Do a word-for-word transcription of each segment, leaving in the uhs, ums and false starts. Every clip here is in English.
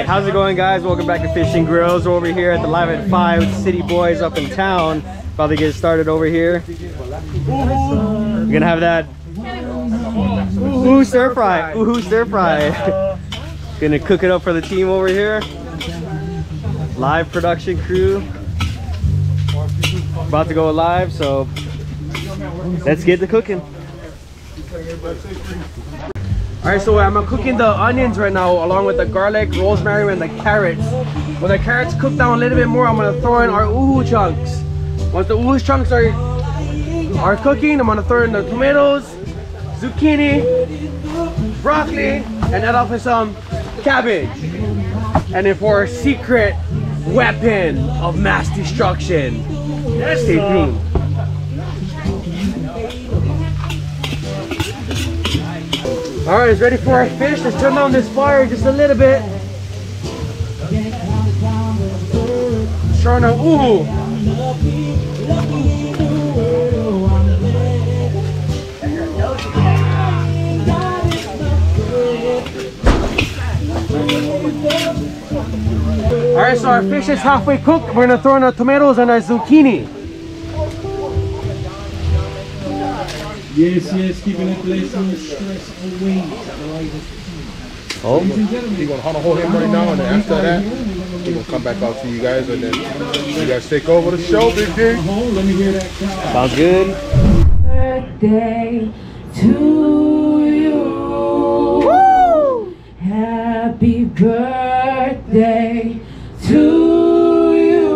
Alright, how's it going, guys? Welcome back to Fish N' Grillz. We're over here at the Live at five City Boys up in town. About to get started over here. We're gonna have that Ooh stir fry. Ooh stir fry. Gonna cook it up for the team over here. Live production crew. About to go live, so let's get to cooking. Alright, so I'm cooking the onions right now along with the garlic, rosemary, and the carrots. When the carrots cook down a little bit more, I'm going to throw in our uhu chunks. Once the uhu chunks are, are cooking, I'm going to throw in the tomatoes, zucchini, broccoli, and add off with some cabbage. And then for our secret weapon of mass destruction, stay tuned. All right, it's ready for our fish. Let's turn down this fire just a little bit. Showing our uhu. All right, so our fish is halfway cooked. We're gonna throw in our tomatoes and our zucchini. Yes, yes, keeping it place in the stress away. Oh, he's gonna hold him right now, and then after that, he's gonna come back out to you guys, and then you guys take over the show, big D. Let me hear that. Sounds good. Birthday to you. Woo! Happy birthday to you.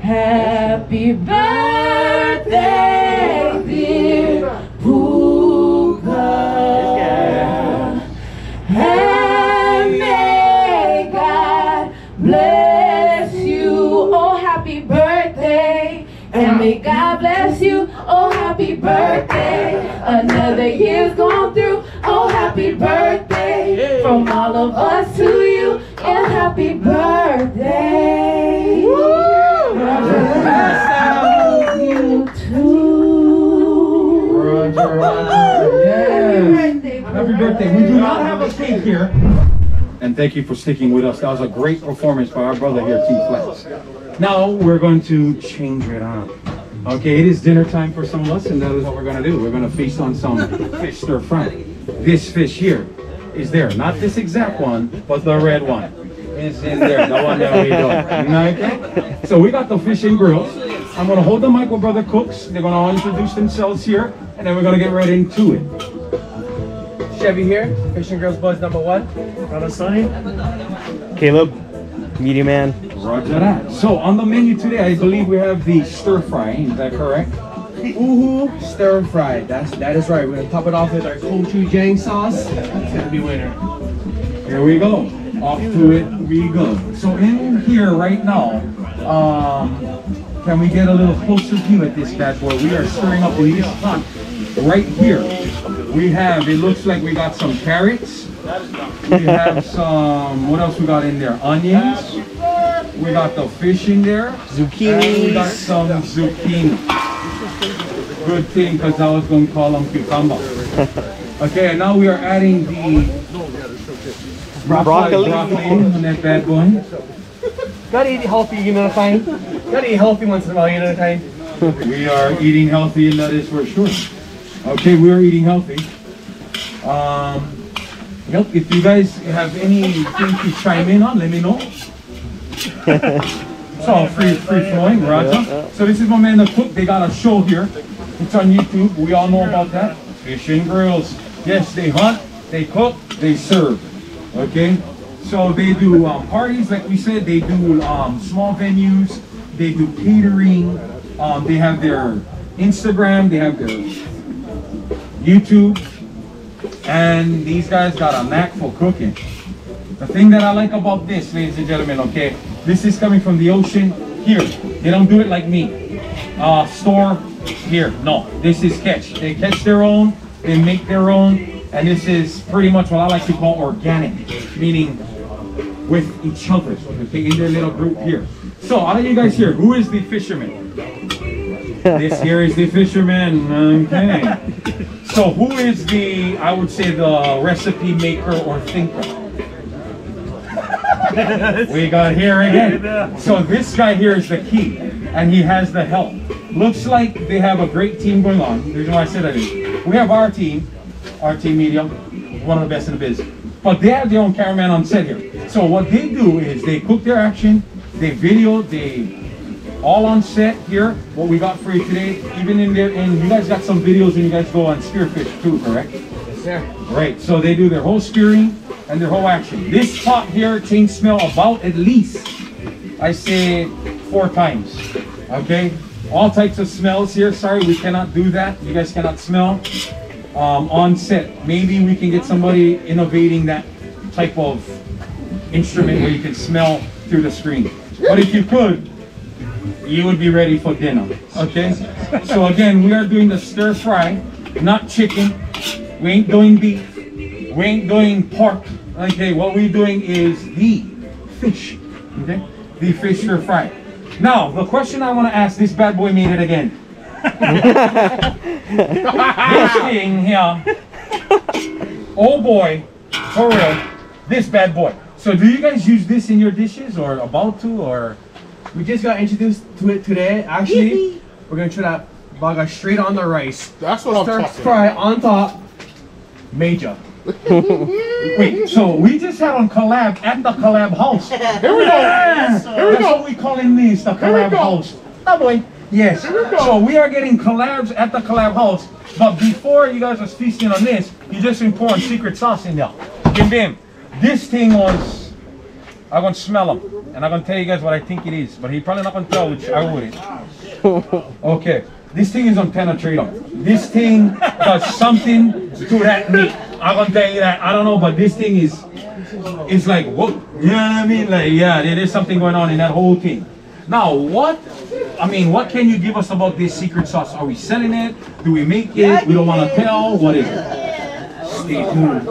Happy birthday. May God bless you, oh happy birthday. Another year's gone through, oh happy birthday. From all of us to you, and happy birthday. Woo! Roger, Roger. You too. Roger, Roger. Yes. Happy birthday. Happy birthday. We do not have a cake here. And thank you for sticking with us. That was a great performance by our brother here at TFlats. Now we're going to change it up. Okay, it is dinner time for some of us, and that is what we're going to do. We're going to feast on some fish stir fry. This fish here is there. Not this exact one, but the red one. It's in there. The one that we don't. Okay? So we got the Fish N' Grillz. I'm going to hold the mic while Brother Cooks. They're going to introduce themselves here, and then we're going to get right into it. Chevy here, Fish N' Grillz Buzz number one. Brother Sonny. Caleb. Media man. Roger that. So on the menu today, I believe we have the stir fry. Is that correct? Uhu stir fry. That's that is right. We're gonna top it off with our gochujang sauce. It's gonna be winner. Here we go. Off to it we go. So in here right now, um, can we get a little closer view at this bad boy? We are stirring up this pot right here. We have. It looks like we got some carrots. We have some. What else we got in there? Onions. We got the fish in there. Zucchini. We got some zucchini. Good thing, because I was going to call them cucumber. Okay, and now we are adding the broccoli. Broccoli. broccoli on that bad one. Gotta eat healthy, you know what I'm saying? Gotta eat healthy once in a while, you know what I'm saying? We are eating healthy, and that is for sure. Okay, we are eating healthy. Um, yep, if you guys have anything to chime in on, let me know. It's all free, free flowing, Raja. Yeah, yeah. So this is my man the cook. They got a show here. It's on YouTube. We all know about that. Fish N' Grillz. Yes, they hunt, they cook, they serve. Okay. So they do um, parties, like we said. They do um, small venues. They do catering. Um, they have their Instagram. They have their YouTube. And these guys got a knack for cooking. The thing that I like about this, ladies and gentlemen, okay, this is coming from the ocean here. They don't do it like me. Uh, store here. No, this is catch. They catch their own, they make their own, and this is pretty much what I like to call organic, meaning with each other, okay, in their little group here. So, all of you guys here, who is the fisherman? This here is the fisherman, okay. So, who is the, I would say, the recipe maker or thinker? We got here again. So this guy here is the key, and he has the help. Looks like they have a great team going on. The reason why I said that is we have our team, our team media, one of the best in the biz. But they have their own cameraman on set here. So what they do is they cook their action, they video, they all on set here. What we got for you today, even in there, and you guys got some videos and you guys go on spearfish too, correct? Yes, sir. Right. So they do their whole spearing and their whole action. This pot here change smell about at least, I say, four times. Okay. All types of smells here. Sorry, we cannot do that. You guys cannot smell. Um, on set, maybe we can get somebody innovating that type of instrument where you can smell through the screen. But if you could, you would be ready for dinner, okay? So again, we are doing the stir fry, not chicken. We ain't doing beef. We ain't doing pork. Okay, what we're doing is the fish, okay? The fish stir fry. Now, the question I want to ask, this bad boy made it again. This thing here, oh boy, for real, this bad boy. So do you guys use this in your dishes or about to, or? We just got introduced to it today. Actually, we're going to try that baga straight on the rice. That's what Stir I'm talking fry about. On top, major. Wait, so we just had on collab at the collab house. Here we yeah. go. Here we That's go. What we calling this, the collab house. Oh boy. Yes. So we are getting collabs at the collab house, but before you guys are feasting on this, you just been pouring secret sauce in there. Bim bim. This thing was, I'm gonna smell them, and I'm gonna tell you guys what I think it is, but he probably not gonna tell, which I wouldn't. Okay. This thing is unpenetrable. This thing does something to that meat. I'm gonna tell you that. I don't know, but this thing is, it's like whoa. You know what I mean? Like yeah, there is something going on in that whole thing. Now what? I mean, what can you give us about this secret sauce? Are we selling it? Do we make it? We don't want to tell. What is it? Stay tuned.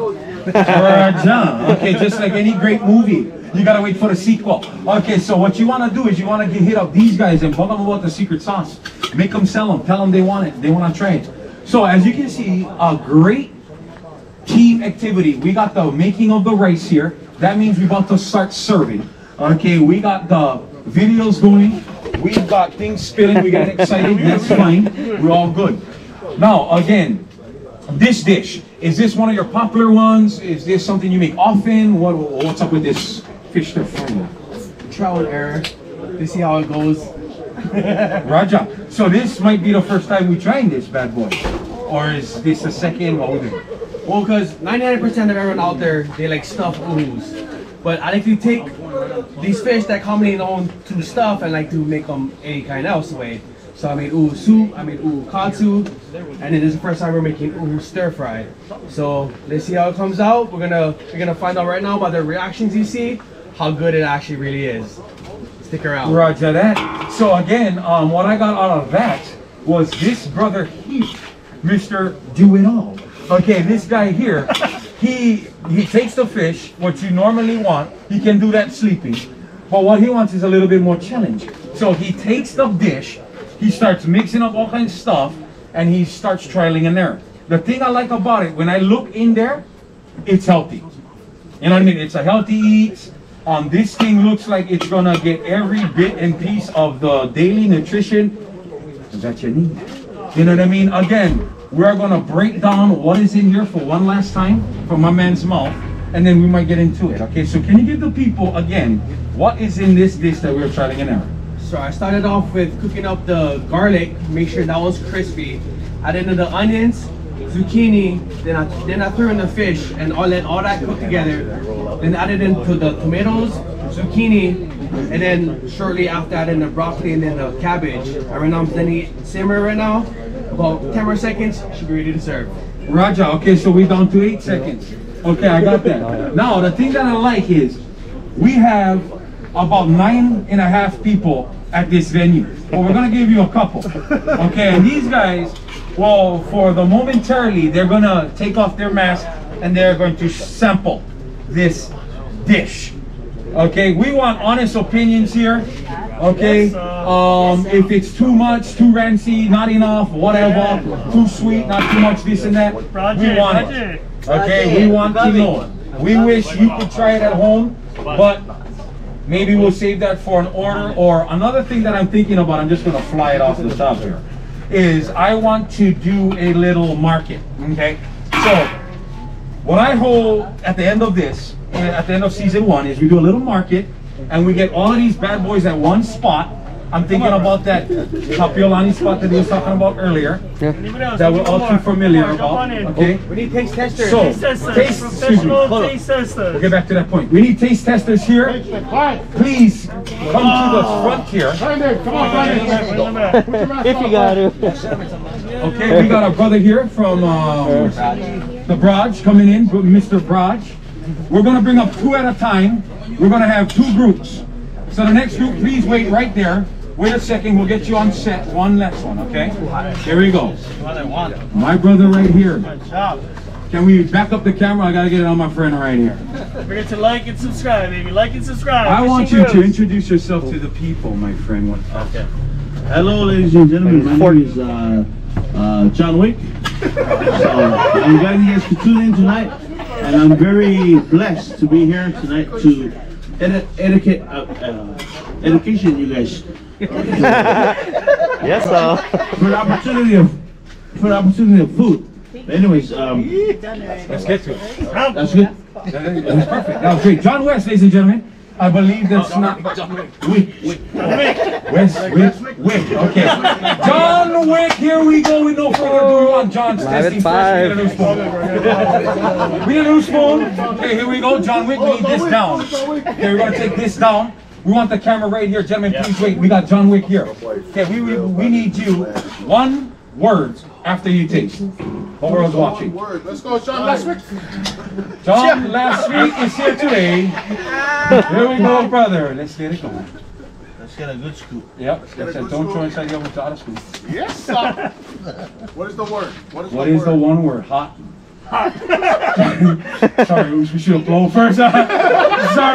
Okay, just like any great movie, you gotta wait for the sequel. Okay, so what you want to do is you want to hit up these guys and bug them about the secret sauce. Make them sell them. Tell them they want it. They want to try it. So as you can see, a great team activity. We got the making of the rice here. That means we're about to start serving. Okay, we got the videos going. We've got things spilling, we got excited, that's fine, we're all good. Now, again, this dish, is this one of your popular ones? Is this something you make often? What, what's up with this fish stir fry? Trial and error, to see how it goes. Raja, so this might be the first time we're trying this bad boy, or is this the second? What we do? Well, because ninety-nine percent of everyone out there, they like stuff oohs. But I like to take these fish that commonly known to stuff and like to make them any kind else way. So I made uhu soup, I made uhu katsu, and it is the first time we're making uhu stir fry. So let's see how it comes out. We're gonna we're gonna find out right now by the reactions you see how good it actually really is. Stick around. Roger that. So again, um, what I got out of that was this brother here, Mister Do It All. Okay, this guy here. He he takes the fish, what you normally want. He can do that sleeping. But what he wants is a little bit more challenge. So he takes the dish, he starts mixing up all kinds of stuff, and he starts trialing in there. The thing I like about it, when I look in there, it's healthy. You know what I mean? It's a healthy eat. Um, this thing looks like it's gonna get every bit and piece of the daily nutrition that you need. You know what I mean? Again, we're gonna break down what is in here for one last time from my man's mouth, and then we might get into it. Okay, so can you give the people again what is in this dish that we're trying in there? So I started off with cooking up the garlic, make sure that was crispy. I did the onions, zucchini, then I then I threw in the fish and all let all that cook together. Then added into the tomatoes, zucchini, and then shortly after I did the broccoli and then the cabbage. I right now I'm letting it simmer right now. About ten more seconds, should be ready to serve. Raja, okay, so we're down to eight seconds. Okay, I got that. Now, the thing that I like is, we have about nine and a half people at this venue. But we're gonna give you a couple. Okay, and these guys, well, for the momentarily, they're gonna take off their mask and they're going to sample this dish. Okay, we want honest opinions here. Okay, um, if it's too much, too rancy, not enough, whatever, too sweet, not too much, this and that, we want it. Okay, we want to know. We wish you could try it at home, but Maybe we'll save that for an order. Or another thing that I'm thinking about, I'm just gonna fly it off the top here, is I want to do a little market, okay? So what I hold at the end of this, at the end of season one, is we do a little market and we get all of these bad boys at one spot. I'm thinking about that Kapiolani spot that he was talking about earlier, yeah. that we're all too familiar about. Okay. We need taste testers. So, taste testers. Taste, Professional taste testers. We'll get back to that point. We need taste testers here. Please come to the front here. Come on, if you got it. Okay, we got our brother here from um, the Braj coming in, Mister Braj. We're going to bring up two at a time. We're going to have two groups. So the next group, please wait right there. Wait a second, we'll get you on set. One last one, okay? Here we go. My brother right here. Can we back up the camera? I gotta get it on my friend right here. Forget to like and subscribe, baby. Like and subscribe. I want you to introduce yourself to the people, my friend. Okay. Hello, ladies and gentlemen. My name is uh, uh, John Wick. So I'm glad you guys could tune in tonight, and I'm very blessed to be here tonight to Edu educate, uh, uh, education, you guys. Yes, sir. For the opportunity of, for the opportunity of food. But anyways, um, let's get to it. That's good. That's perfect. That was great. John West, ladies and gentlemen. I believe that's oh, not. John Wick. Wick. Wick. West, Wick. Wick. Okay. John Wick. Here we go. We no further ado on John's testing. Five. We need a new spoon. We need a new spoon. Okay. Here we go. John Wick. We need this down. Okay. We're gonna take this down. We want the camera right here, gentlemen. Please wait. We got John Wick here. Okay. We we, we need you. One word after you taste. The world's watching. Word. Let's go, John Lastweek. John Lastweek is here today. Here we go, brother. Let's get it going. Let's get a good scoop. Yep. Let's That's a, don't scoop. Throw inside the oven without a scoop. Yes, sir. What is the word? What is, what the, is word? the one word? Hot. Hot. Sorry, we should have blown first. Sorry,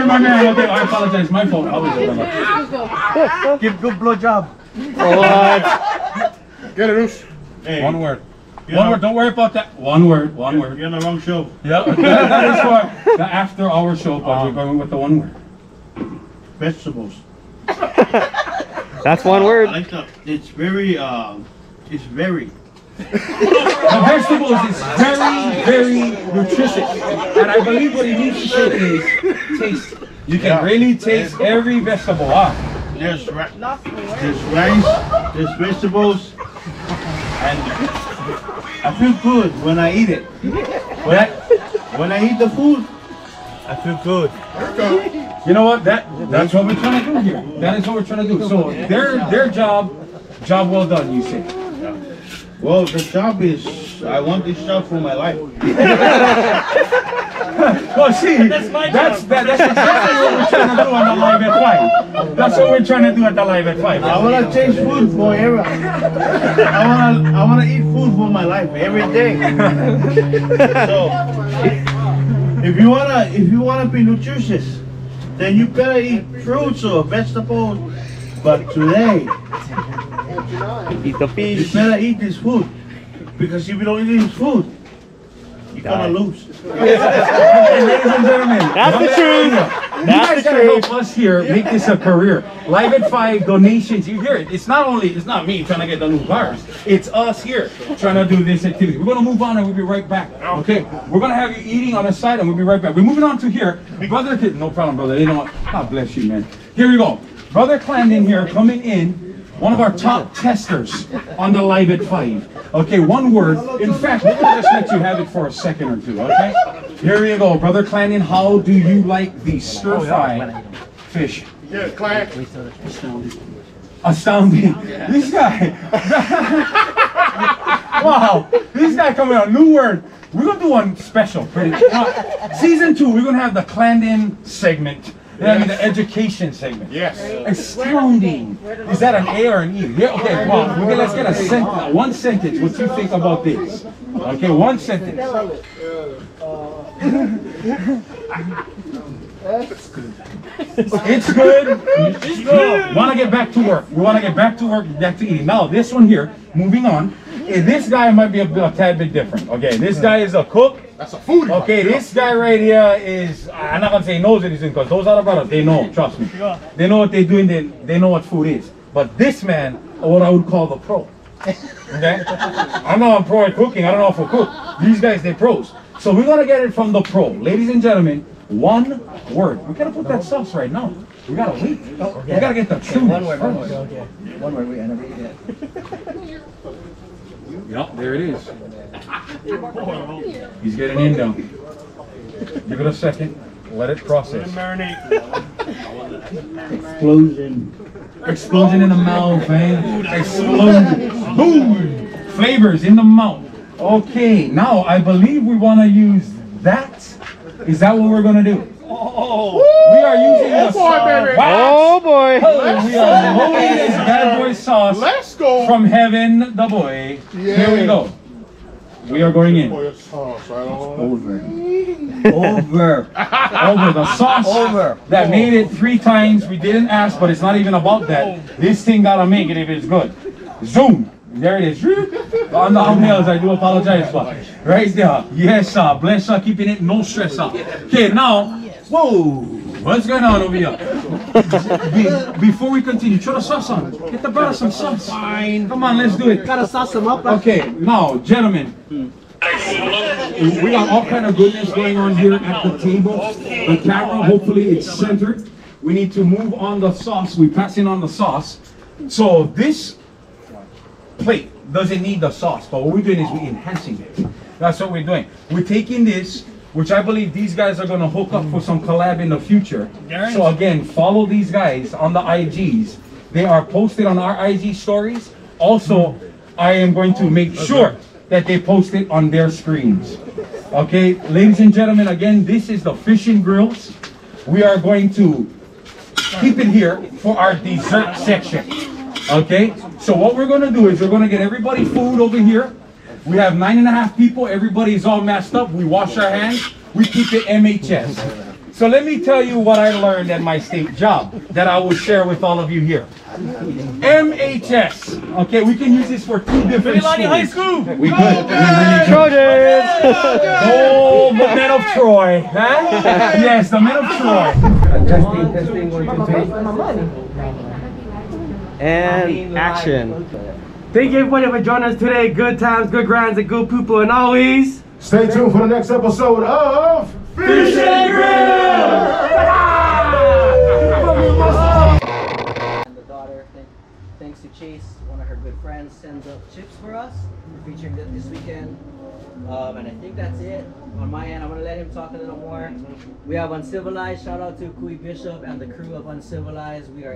my man. Okay, I apologize. My fault. I'll give good blow job. What? Get it, Roos. Hey. One word. You're one word, don't worry about that. One word, one you're, word. You're on the wrong show. Yeah, that is for the after hour show, but um, we're going with the one word. Vegetables. That's one word. I thought it's very, uh, it's very. The vegetables is very, very nutritious. And I believe what he needs to say is taste. You can yeah. really taste every vegetable. Ah. There's, ra there's rice, there's vegetables, and... I feel good when I eat it. When I, when I eat the food, I feel good. You know what? That that's what we're trying to do here. That is what we're trying to do. So their their job, job well done, you say. Well, the job is I want this job for my life. Well, see, that's my that's, that, that's exactly what we're trying to do on the live at five. That's what we're trying to do at the live at five. I want to change food for ever. I want to I want to eat food for my life every day. So, if you wanna if you wanna be nutritious, then you better eat fruits or vegetables. But today, eat the fish. You better eat this food, because if you don't eat this food, you're gonna lose. Ladies and gentlemen, that's the truth. That's the truth. Help us here make this a career. Live at five donations. You hear it. It's not only it's not me trying to get the new cars. It's us here trying to do this activity. We're gonna move on and we'll be right back. Okay. We're gonna have you eating on the side and we'll be right back. We're moving on to here. Brother, no problem, brother. They don't want, God bless you, man. Here we go. Brother Clandon here coming in. One of our top testers on the live at five. Okay, one word. In fact, we'll just let you have it for a second or two, okay? Here you go, Brother Clandon. How do you like the stir-fry fish? Yeah, Clan. Astounding. Astounding. This guy. Wow. This guy coming out. New word. We're going to do one special. Pretty, uh, season two, we're going to have the Clandon segment. Yes. I mean the education segment. Yes. Astounding. Is that an A or an E? Yeah, okay, well, okay, let's get a sentence. One sentence. What you think about this? Okay, one sentence. It's good. It's good. It's good. We want to get back to work. We want to get back to work, back to eating. Now, this one here, moving on, this guy might be a, a tad bit different. Okay, this guy is a cook. That's a foodie. Okay, this guy right here is, I'm not going to say knows it isn't, because those other brothers, they know, trust me. They know what they're doing, they, they know what food is. But this man, what I would call the pro. Okay? I know I'm pro at cooking, I don't know if I cook. These guys, they're pros. So we're going to get it from the pro. Ladies and gentlemen, one word. We're going to put that sauce right now. We got to wait. Oh, yeah. We got to get the truth. Okay, one word, one word. Okay. One word, we never eat it. Yep, there it is. He's getting in now. Give it a second. Let it process. Explosion. Explosion in the mouth, man. Explosion. Boom! Flavors in the mouth. Okay, now I believe we want to use that. Is that what we're going to do? Oh, we are using oh the boy, baby. Oh boy! Let's we are loading this bad boy sauce. Let's go from heaven, the boy. Yeah. Here we go. We are going in. Sauce, right? Over. Over. Over the sauce. Over. That made it three times. We didn't ask, but it's not even about that. This thing gotta make it if it's good. Zoom. There it is. On the thumbnails, I do apologize for. Right there. Yes, sir. Bless, sir. Keeping it no stress, sir. Okay, now. Whoa! What's going on over here? Be, before we continue, throw the sauce on. Get the brother some sauce. Fine. Come on, let's do it. Gotta sauce them up. Okay, now, gentlemen. Hmm. We got all kind of goodness going on here at the table. The camera, hopefully, it's centered. We need to move on the sauce. We're passing on the sauce. So this plate doesn't need the sauce, but what we're doing is we're enhancing it. That's what we're doing. We're taking this, which I believe these guys are going to hook up for some collab in the future. So again, follow these guys on the I Gs. They are posted on our I G stories. Also, I am going to make sure that they post it on their screens. Okay, ladies and gentlemen, again, this is the Fish N' Grillz. We are going to keep it here for our dessert section. Okay, so what we're going to do is we're going to get everybody food over here. We have nine and a half people. Everybody's all masked up. We wash our hands. We keep it M H S. So let me tell you what I learned at my state job that I will share with all of you here. M H S. Okay, we can use this for two different Kapiolani High School. We could. Oh, the men of Troy. Huh? Yes, the men of Troy. Testing, testing, what you can take. And action. Thank you everybody for joining us today. Good times, good grinds, and good people, and always stay tuned for the next episode of Fish N' Grillz. And the daughter, thanks to Chase, one of her good friends, sends up chips for us. We're featuring it this weekend, um, and I think that's it. On my end, I'm gonna let him talk a little more. We have Uncivilized. Shout out to Kui Bishop and the crew of Uncivilized. We are.